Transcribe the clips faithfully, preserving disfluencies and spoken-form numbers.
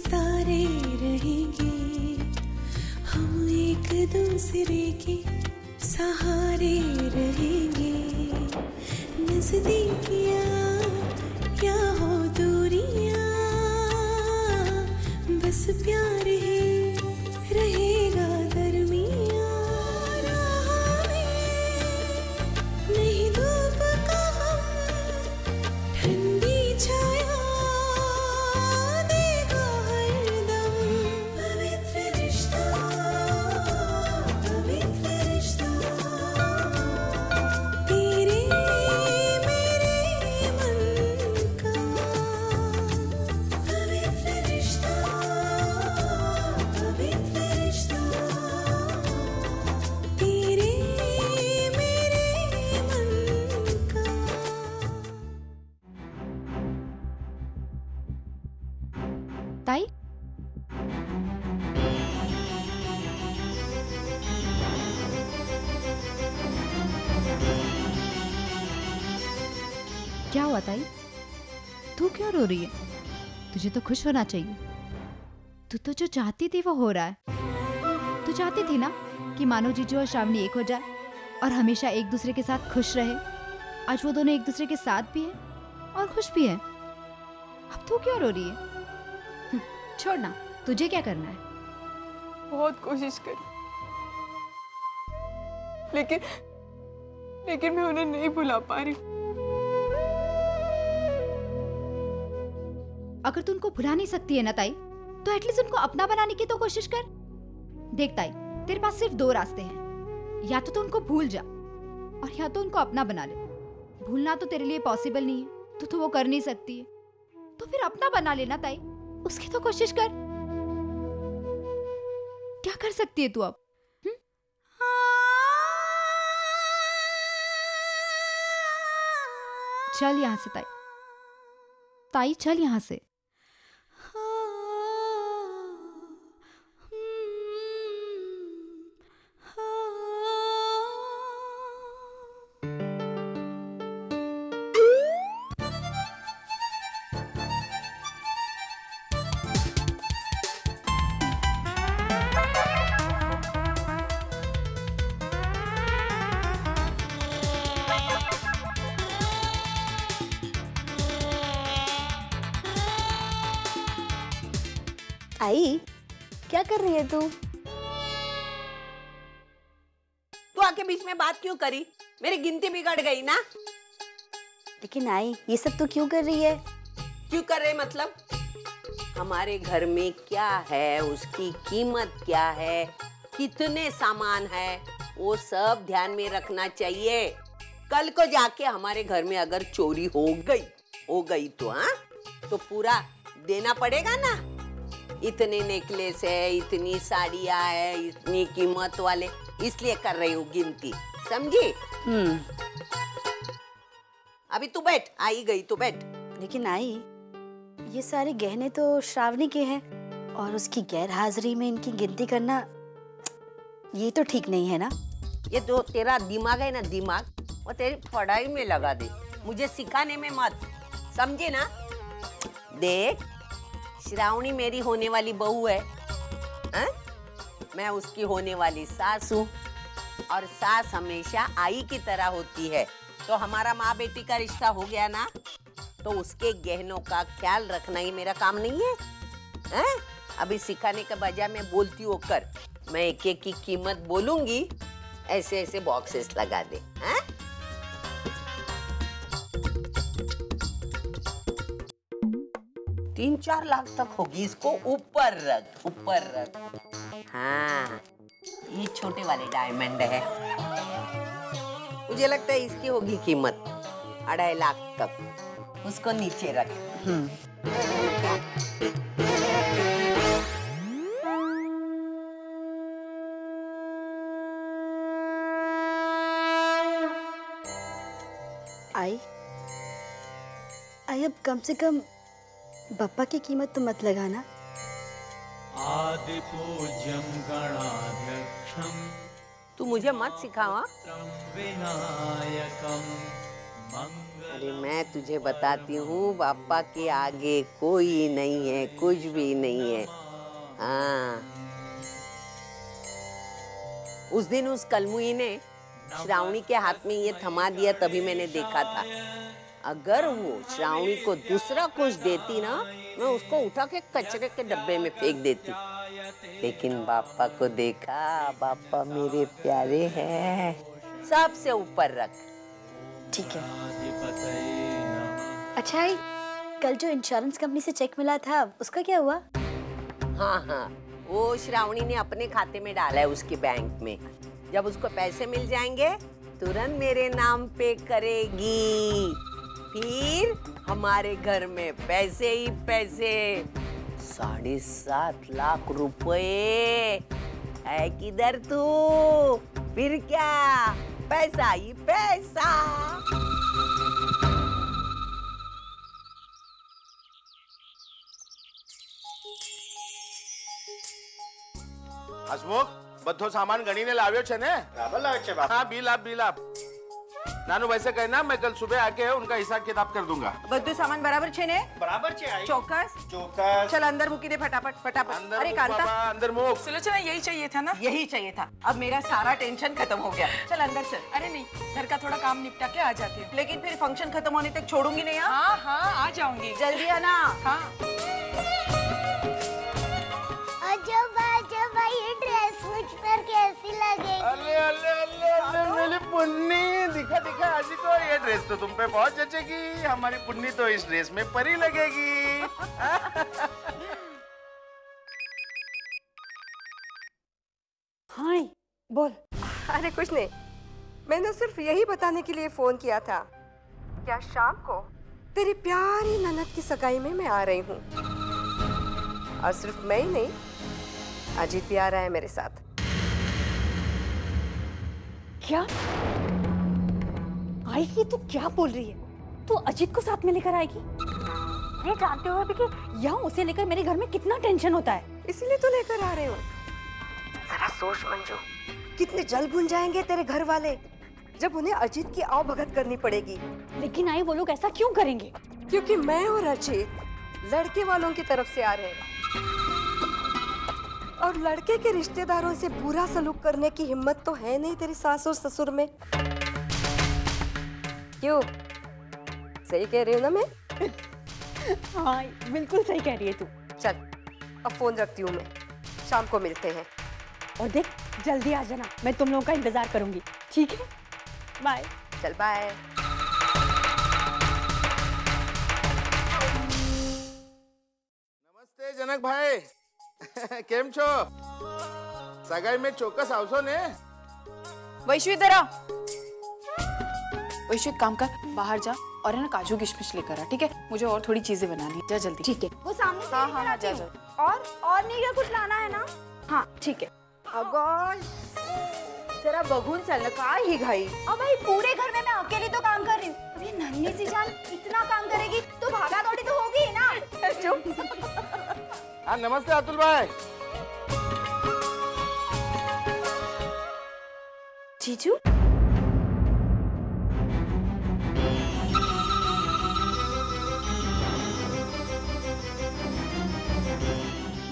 सितारे रहेंगे हम एक दूसरे के सहारे रहेंगे। नजदीकियां क्या हो दूरियां, बस प्यार है रहेगा दरमियां। राह में नहीं धूप का हम ठंडी छाया देगा हरदम। पवित्र रिश्ता पवित्र रिश्ता तेरे मेरे मन का। पवित्र रिश्ता पवित्र रिश्ता तेरे मेरे मन का। ताई क्या हुआ? ताई तू क्यों रो रही है? तुझे तो खुश होना चाहिए। तू तो जो चाहती थी वो हो रहा है। तू चाहती थी ना कि मानव जीजू और श्रावणी एक हो जाए और हमेशा एक दूसरे के साथ खुश रहे। आज वो दोनों एक दूसरे के साथ भी हैं और खुश भी हैं। अब तू क्यों रो रही है? हम्म, छोड़ ना, तुझे क्या करना है? बहुत कोशिश करी, लेकिन लेकिन मैं उन्हें नहीं भुला पा रही। अगर तू उनको भुला नहीं सकती है ना ताई, तो एटलीस्ट उनको अपना बनाने की तो कोशिश कर। देख ताई, तेरे पास सिर्फ दो रास्ते हैं, या तो तू उनको भूल जा और या तो उनको अपना बना ले। भूलना तो तेरे लिए पॉसिबल नहीं है, तो तू वो कर नहीं सकती है, तो फिर अपना बना लेना ताई, उसकी तो कोशिश कर। क्या कर सकती है तू अब? हम्म? चल यहाँ से ताई, ताई चल यहाँ से। आई, क्या कर रही है तू? तू आके बीच में बात क्यों करी? मेरी गिनती बिगड़ गई ना। लेकिन आई, ये सब तू क्यों कर रही है? क्यों कर रहे मतलब? हमारे घर में क्या है, उसकी कीमत क्या है, कितने सामान है, वो सब ध्यान में रखना चाहिए। कल को जाके हमारे घर में अगर चोरी हो गई हो गई तो हाँ तो पूरा देना पड़ेगा ना। इतने नेकलेस है, इतनी साड़ियाँ है, इतनी कीमत वाले, इसलिए कर रही हूँ गिनती, समझी? हम्म। अभी तू बैठ, आई गई तो बैठ। लेकिन आई, ये सारे गहने तो श्रावणी के हैं और उसकी गैर हाजिरी में इनकी गिनती करना, ये तो ठीक नहीं है ना। ये जो तेरा दिमाग है ना दिमाग, वो तेरी पढ़ाई में लगा दे, मुझे सिखाने में मत, समझे ना। देख, श्रावणी मेरी होने वाली बहू है, आ? मैं उसकी होने वाली सास हूँ और सास हमेशा आई की तरह होती है। तो हमारा माँ बेटी का रिश्ता हो गया ना, तो उसके गहनों का ख्याल रखना ही मेरा काम नहीं है, आ? अभी सिखाने के बजाय मैं बोलती हूँ कर। मैं एक एक की कीमत बोलूंगी, ऐसे ऐसे बॉक्सेस लगा दे, आ? तीन चार लाख तक होगी, इसको ऊपर रख ऊपर रख। हाँ, ये छोटे वाले डायमंड है, मुझे लगता है इसकी होगी कीमत अढ़ाई लाख तक, उसको नीचे रख। आई आई, अब कम से कम बप्पा की कीमत तो मत लगाना। आदिपूज्यं गणाध्यक्षं तू मुझे मत सिखावा। त्रं विनायकं मंगलम्। अरे मैं तुझे बताती हूँ, पापा के आगे कोई नहीं है, कुछ भी नहीं है। हाँ, उस दिन उस कलमुई ने श्रावणी के हाथ में ये थमा दिया, तभी मैंने देखा था। अगर वो श्रावणी को दूसरा कुछ देती ना, मैं उसको उठा के कचरे के डब्बे में फेंक देती। लेकिन बापा को देखा, बापा मेरे प्यारे हैं, सबसे ऊपर रख। ठीक है। अच्छा, कल जो इंश्योरेंस कंपनी से चेक मिला था, उसका क्या हुआ? हाँ हाँ, वो श्रावणी ने अपने खाते में डाला है, उसके बैंक में। जब उसको पैसे मिल जाएंगे, तुरंत मेरे नाम पे करेगी। फिर हमारे घर में पैसे ही पैसे, साढ़े सात लाख रुपए है। किधर तू? फिर क्या, पैसा ही पैसा। हसमुख बधो सामान गणी ने लाव्यो छे ने? बराबर लाव्यो छे बाप। हां, बिल आप बिल आप नानू वैसे कहना, मैं कल सुबह आके उनका हिसाब किताब कर दूंगा। बधो सामान बराबर छे ने? बराबर छे आई। चौकस चौकस। चल अंदर मुकी दे फटाफट फटाफट। अरे कांता अंदर मुक। सुनो चला, यही चाहिए था ना, यही चाहिए था। अब मेरा सारा टेंशन खत्म हो गया। चल अंदर चल। अरे नहीं, घर का थोड़ा काम निपटा के आ जाती हूँ, लेकिन फिर फंक्शन खत्म होने तक छोड़ूंगी नहीं। हाँ हाँ, आ जाऊंगी। जल्दी आना। हाँ कैसी लगे? अरे अरे अरे अरे मेरी पुन्नी, दिखा दिखा आजी को, ये ड्रेस तो तुम पे बहुत जचेगी। हमारी पुन्नी तो इस ड्रेस में परी लगेगी। हाय बोल। अरे कुछ नहीं, मैंने सिर्फ यही बताने के लिए फोन किया था, क्या शाम को तेरी प्यारी ननद की सगाई में मैं आ रही हूँ। और सिर्फ मैं ही नहीं, अजीत भी आ रहा है मेरे साथ। क्या आएगी? तू क्या बोल रही है? तू अजीत को साथ में लेकर आएगी? ये जानते हो अभी कि यहाँ उसे लेकर मेरे घर में कितना टेंशन होता है, इसीलिए तो लेकर आ रहे हो। जरा सोच मंजू, कितने जल भुन जाएंगे तेरे घर वाले जब उन्हें अजीत की आवभगत करनी पड़ेगी। लेकिन आई वो लोग ऐसा क्यों करेंगे? क्योंकि मैं और अजीत लड़के वालों की तरफ से आ रहे हैं, और लड़के के रिश्तेदारों से बुरा सलूक करने की हिम्मत तो है नहीं तेरी सास और ससुर में। क्यों, सही कह रही हूँ ना मैं? हाँ बिल्कुल सही कह रही है तू। चल अब फोन रखती हूँ मैं, शाम को मिलते हैं। और देख जल्दी आ जाना, मैं तुम लोगों का इंतजार करूंगी। ठीक है, बाय। चल बाय। नमस्ते जनक भाई, केम छो? सगाई में चौकस आवशो ने? वैशु इधर आ। वैशु काम कर, बाहर जा और है ना काजू किशमिश लेकर आ। ठीक है, मुझे और थोड़ी चीजें बनानी, जा जल्दी। ठीक है, वो सामने से। हाँ हाँ, जा जा। और और नहीं क्या कुछ लाना है ना? हाँ ठीक है। अगोश जरा बघून चल, काय ही घाई। अब पूरे घर में मैं अकेली तो काम कर रही हूँ, अभी नन्ही सी जान इतना काम करेगी तो भागा दौड़ी तो होगी ना। चुप। हाँ नमस्ते अतुल भाई। जीजू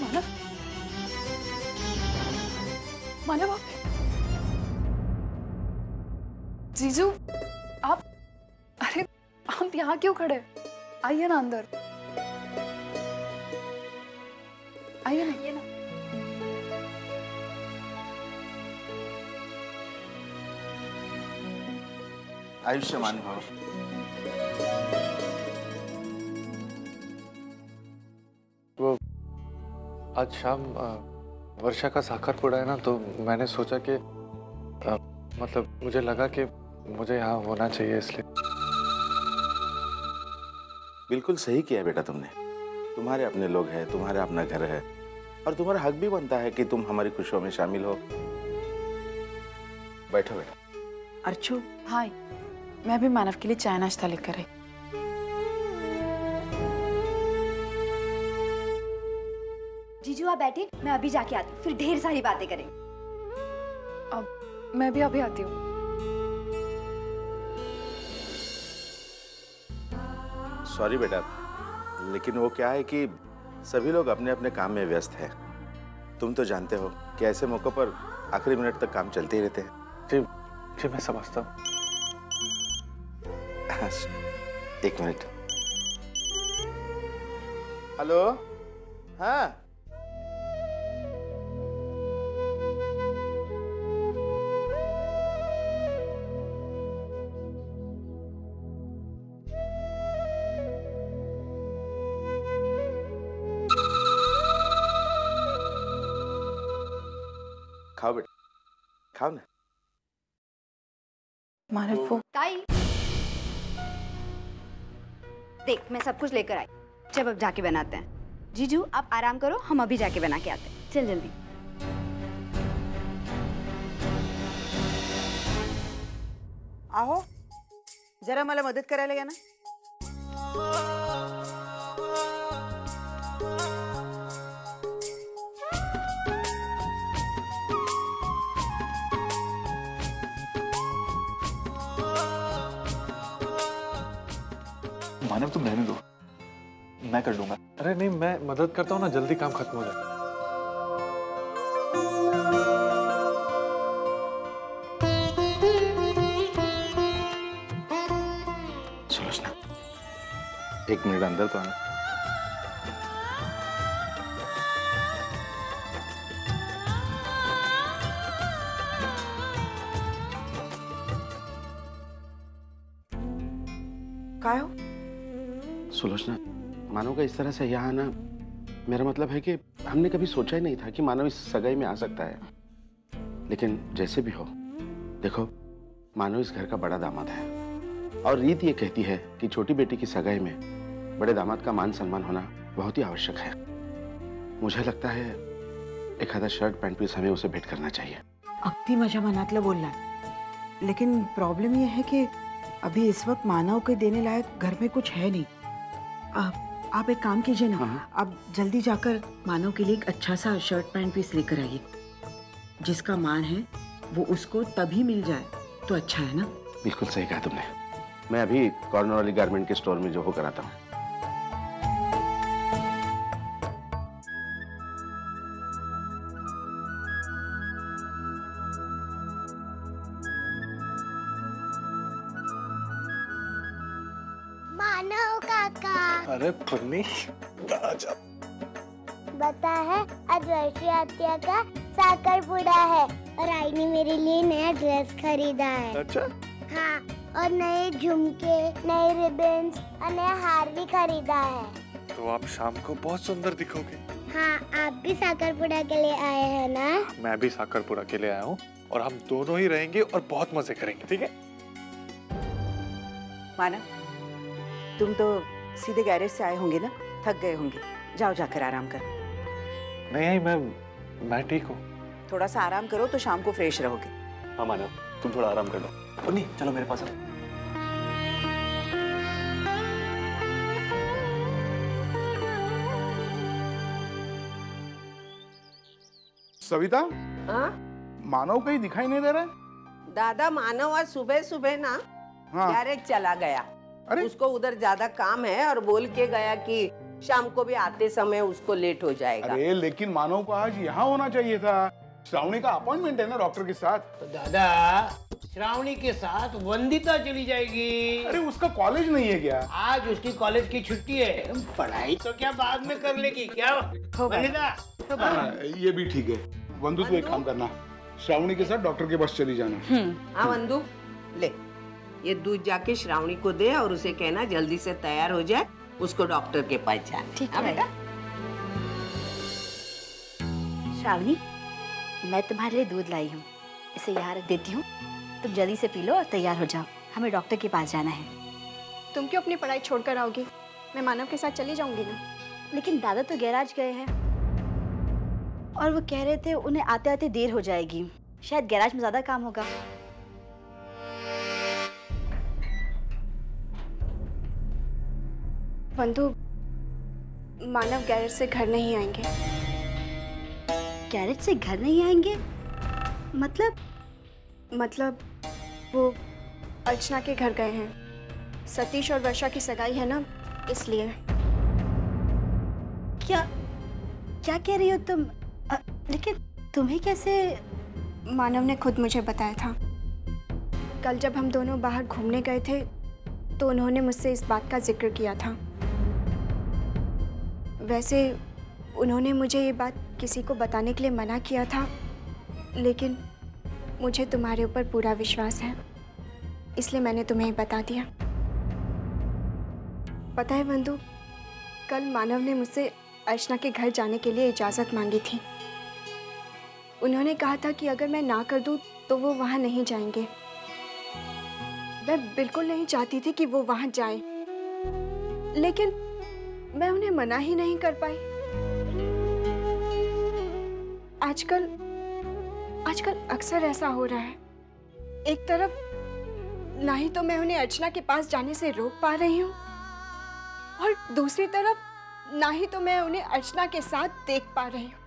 मानव, मानव आप? जीजू आप? अरे आप यहाँ क्यों खड़े? आइए ना अंदर, आइए ना, आइए ना। आयुष्मान भव। वो आज शाम वर्षा का साक्षात्कार है ना, तो मैंने सोचा कि आ, मतलब मुझे लगा कि मुझे यहाँ होना चाहिए, इसलिए। बिल्कुल सही किया बेटा तुमने, तुम्हारे अपने लोग हैं, तुम्हारा अपना घर है, और तुम्हारा हक भी बनता है कि तुम हमारी खुशियों में शामिल हो। बैठो बेटा। अर्चू। हाँ, मैं भी मानव के लिए चाय नाश्ता लेकर आई। जीजू आप बैठिए, मैं अभी जाके आती हूँ, फिर ढेर सारी बातें करेंगे। अब मैं भी अभी आती हूँ। सॉरी बेटा, लेकिन वो क्या है कि सभी लोग अपने अपने काम में व्यस्त हैं। तुम तो जानते हो कि ऐसे मौक़ों पर आखिरी मिनट तक काम चलते ही रहते हैं। जी जी मैं समझता हूँ। एक मिनट। हेलो, हाँ खाओ बेटा, खाओ ना। मानव ताई, देख मैं सब कुछ लेकर आई। जब अब जाके बनाते हैं। जीजू आप आराम करो, हम अभी जाके बना के आते हैं। चल जल्दी। आहो, जरा मला मदत करायला या ना। मानव तुम रहने दो, मैं कर लूंगा। अरे नहीं, मैं मदद करता हूँ ना, जल्दी काम खत्म हो जाए। सुलोचना, एक मिनट अंदर तो आना। काय हो सुलोचना, मानव का इस तरह से यहाँ आना, मेरा मतलब है कि हमने कभी सोचा ही नहीं था कि मानव इस सगाई में आ सकता है। लेकिन जैसे भी हो, देखो मानव इस घर का बड़ा दामाद है और रीत ये कहती है कि छोटी बेटी की सगाई में बड़े दामाद का मान सम्मान होना बहुत ही आवश्यक है। मुझे लगता है एक आधा शर्ट पैंट पीस हमें उसे भेंट करना चाहिए। अगदी मजा मनातलं बोलना, लेकिन प्रॉब्लम यह है कि अभी इस वक्त मानव के देने लायक घर में कुछ है नहीं। आप, आप एक काम कीजिए ना, आप जल्दी जाकर मानव के लिए एक अच्छा सा शर्ट पैंट पीस लेकर आइए। जिसका मान है वो उसको तभी मिल जाए तो अच्छा है ना। बिल्कुल सही कहा तुमने। मैं अभी कॉर्नर वाली गारमेंट के स्टोर में जो होकर आता हूँ। अरे पन्नी, बता है आज वर्षी आत्या का साकरपुड़ा है और आई ने मेरे लिए नया ड्रेस खरीदा है। अच्छा? हाँ, और नए झुमके, नए रिबन्स और नया हार भी खरीदा है। तो आप शाम को बहुत सुंदर दिखोगे। हाँ, आप भी साकरपुड़ा के लिए आए हैं ना? मैं भी साकरपुड़ा के लिए आया हूँ और हम दोनों ही रहेंगे और बहुत मजे करेंगे। ठीक है मानव, तुम तो सीधे गैरेज से आए होंगे ना, थक गए होंगे। जाओ जाकर आराम करो। नहीं मैं मैं ठीक हूँ। थोड़ा सा आराम करो तो शाम को फ्रेश रहोगे। हाँ मानव, तुम थोड़ा आराम कर लो। पुनी चलो मेरे पास आओ। सविता, हाँ? मानव कहीं दिखाई नहीं दे रहा है। दादा मानव आज सुबह सुबह ना गैरेज चला गया। अरे? उसको उधर ज्यादा काम है और बोल के गया कि शाम को भी आते समय उसको लेट हो जाएगा। अरे लेकिन मानव को आज यहाँ होना चाहिए था। श्रावणी का अपॉइंटमेंट है ना डॉक्टर के साथ। तो दादा श्रावणी के साथ वंदिता चली जाएगी। अरे उसका कॉलेज नहीं है क्या? आज उसकी कॉलेज की छुट्टी है। पढ़ाई तो क्या बाद में कर लेगी क्या वंदिता? ये भी ठीक है। वंदु तू एक काम करना, श्रावणी के साथ डॉक्टर के पास चली जाना। हाँ वंदु, ले ये दूध जाके श्रावणी को दे और उसे कहना जल्दी से तैयार हो जाए, उसको डॉक्टर के पास जाना। ठीक है बेटा। श्रावणी, मैं तुम्हारे लिए दूध लाई हूँ, इसे यहाँ रख देती हूँ। तुम जल्दी से पी लो और तैयार हो जाओ, हमें डॉक्टर के पास जाना है। तुम क्यों अपनी पढ़ाई छोड़कर आओगी? मैं मानव के साथ चली जाऊंगी ना। लेकिन दादा तो गैराज गए हैं और वो कह रहे थे उन्हें आते आते देर हो जाएगी। शायद गैराज में ज्यादा काम होगा। बंधु, मानव गैरेज से घर नहीं आएंगे। गैरेज से घर नहीं आएंगे मतलब? मतलब वो अर्चना के घर गए हैं। सतीश और वर्षा की सगाई है ना, इसलिए। क्या क्या कह रही हो तुम? आ, लेकिन तुम्हें कैसे? मानव ने खुद मुझे बताया था। कल जब हम दोनों बाहर घूमने गए थे तो उन्होंने मुझसे इस बात का जिक्र किया था। वैसे उन्होंने मुझे ये बात किसी को बताने के लिए मना किया था, लेकिन मुझे तुम्हारे ऊपर पूरा विश्वास है, इसलिए मैंने तुम्हें बता दिया। पता है बंधु, कल मानव ने मुझसे अर्चना के घर जाने के लिए इजाज़त मांगी थी। उन्होंने कहा था कि अगर मैं ना कर दूं तो वो वहाँ नहीं जाएंगे। मैं बिल्कुल नहीं चाहती थी कि वो वहाँ जाएं, लेकिन मैं उन्हें मना ही नहीं कर पाई। आजकल आजकल अक्सर ऐसा हो रहा है। एक तरफ ना ही तो मैं उन्हें अर्चना के पास जाने से रोक पा रही हूँ, और दूसरी तरफ ना ही तो मैं उन्हें अर्चना के साथ देख पा रही हूँ।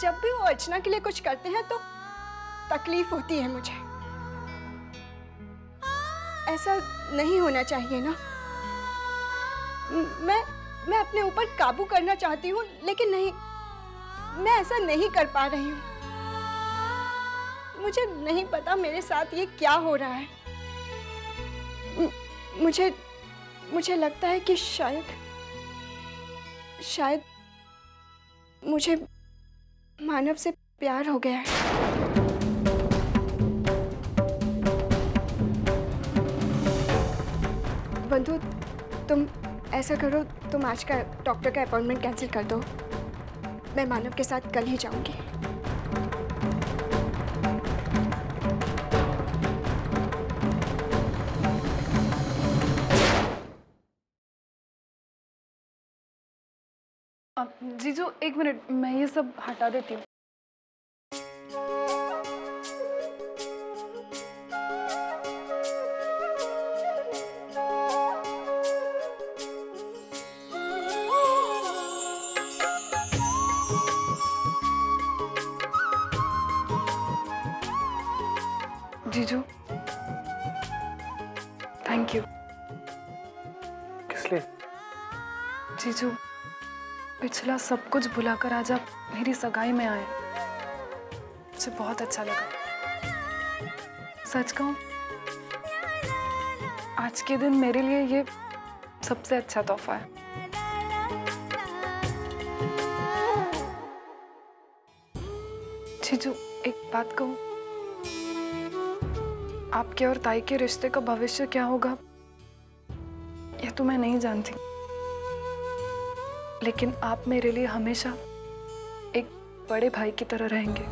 जब भी वो अर्चना के लिए कुछ करते हैं तो तकलीफ होती है मुझे। ऐसा नहीं होना चाहिए ना। मैं मैं अपने ऊपर काबू करना चाहती हूँ, लेकिन नहीं, मैं ऐसा नहीं कर पा रही हूँ। मुझे नहीं पता मेरे साथ ये क्या हो रहा है। म, मुझे मुझे लगता है कि शायद शायद मुझे मानव से प्यार हो गया है। बंधु, तुम ऐसा करो, तुम आज का डॉक्टर का अपॉइंटमेंट कैंसिल कर दो। मैं मानव के साथ कल ही जाऊंगी। जीजू, एक मिनट, मैं ये सब हटा देती हूँ। जीजू, थैंक यू। किस लिए? जीजू, पिछला सब कुछ भुलाकर आज आप मेरी सगाई में आए, मुझे बहुत अच्छा लगा। सच कहूँ, आज के दिन मेरे लिए ये सबसे अच्छा तोहफा है। जीजू, एक बात कहूँ, आपके और ताई के रिश्ते का भविष्य क्या होगा यह तो मैं नहीं जानती, लेकिन आप मेरे लिए हमेशा एक बड़े भाई की तरह रहेंगे।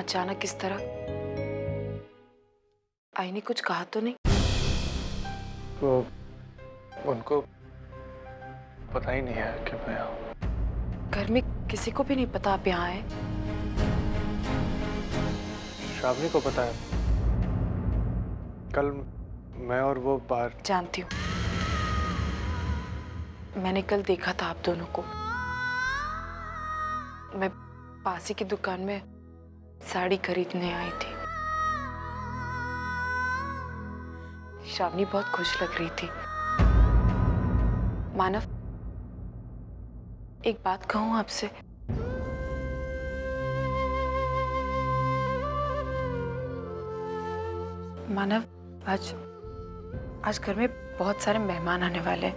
अचानक किस तरह? आई ने कुछ कहा तो नहीं? वो उनको पता ही नहीं है कि मैं आऊँ। घर में किसी को भी नहीं पता आप यहाँ आए? श्रावणी को पता है। कल मैं और वो बाहर। जानती हूँ, मैंने कल देखा था आप दोनों को। मैं पास ही की दुकान में साड़ी खरीदने आई थी। श्रावणी बहुत खुश लग रही थी। मानव, एक बात कहूँ आपसे, मानव, आज आज घर में बहुत सारे मेहमान आने वाले हैं,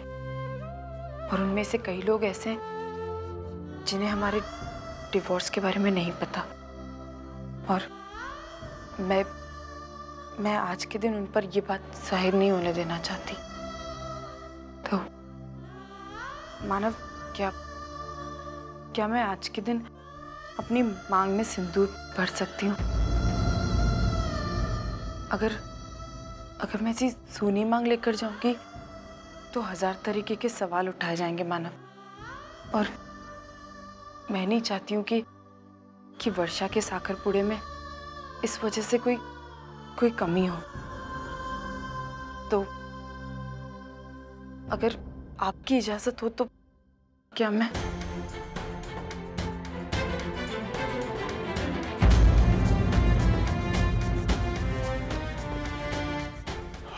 और उनमें से कई लोग ऐसे हैं जिन्हें हमारे डिवोर्स के बारे में नहीं पता, और मैं मैं आज के दिन उन पर ये बात जाहिर नहीं होने देना चाहती। तो मानव, क्या क्या मैं आज के दिन अपनी मांग में सिंदूर भर सकती हूँ? अगर अगर मैं ऐसी सूनी मांग लेकर जाऊँगी तो हजार तरीके के सवाल उठाए जाएंगे मानव, और मैं नहीं चाहती हूँ कि कि वर्षा के साखरपुड़े में इस वजह से कोई कोई कमी हो। तो अगर आपकी इजाजत हो तो क्या मैं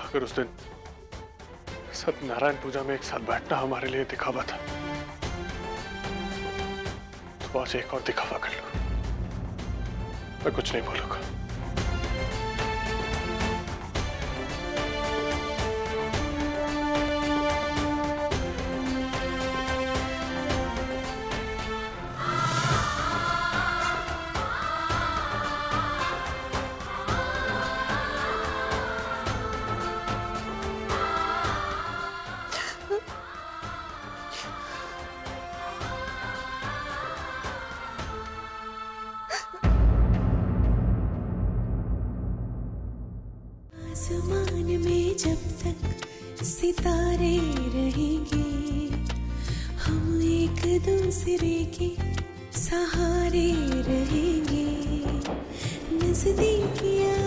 अगर उस दिन सत्यनारायण पूजा में एक साथ बैठना हमारे लिए दिखावा था तो आज एक और दिखावा कर लो। मैं कुछ नहीं बोलूंगा। आसमान में जब तक सितारे रहेंगे हम एक दूसरे के सहारे रहेंगे, नजदीकियाँ